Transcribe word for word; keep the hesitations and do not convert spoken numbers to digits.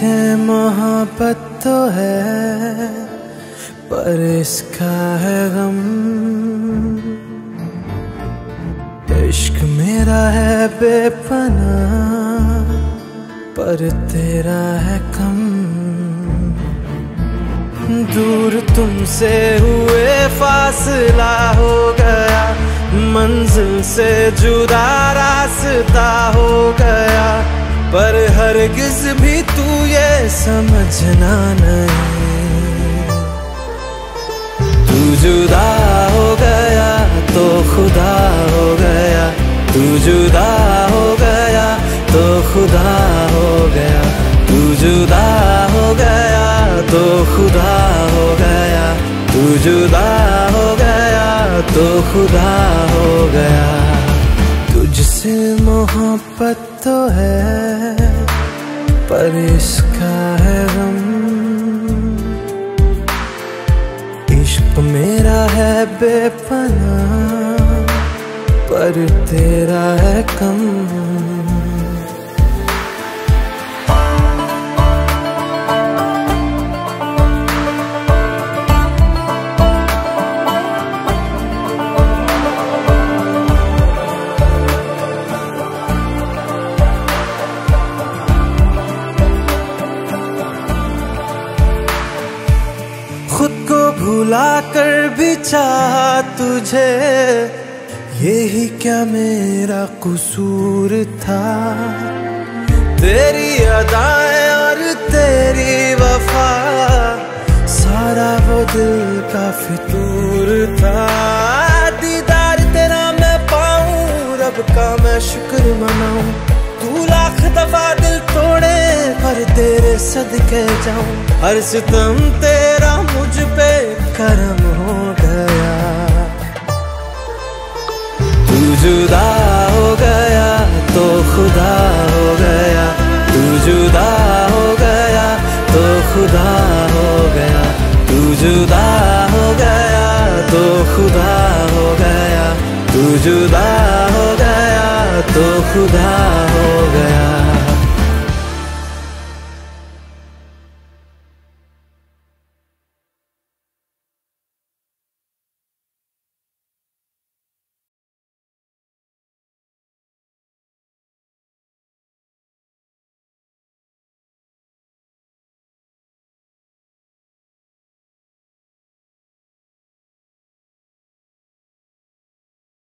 तुझसे मोहब्बत तो है पर इसका है गम। इश्क मेरा है बेपनाह पर तेरा है कम। दूर तुमसे हुए फासला हो गया, मंजिल से जुदा रास्ता हो गया, पर हरगिज़ भी तू ये समझना नहीं। तू जुदा हो गया तो खुदा हो गया, तू जुदा हो गया तो खुदा हो गया, तू जुदा हो गया तो खुदा हो गया, तू जुदा हो गया तो खुदा हो गया। तुझसे मोहब्बत तो है पर इसका है गम। इश्क मेरा है बेपनाह पर तेरा है कम। खुद को भुला कर भी चाहा तुझे, यही क्या मेरा कसूर था। तेरी अदाएं और तेरी वफा सारा वो दिल का फितूर था। दीदार तेरा मैं पाऊं, रब का मैं शुक्र मनाऊं। तू लाख दफा दिल तोड़े पर तेरे सदके जाऊं। हर सितम तेरा मुझ पे करम हो गया। तू जुदा हो गया तो खुदा हो गया, तू जुदा हो गया तो खुदा हो गया, तू जुदा हो गया तो खुदा हो गया, तू जुदा हो गया तो खुदा हो गया।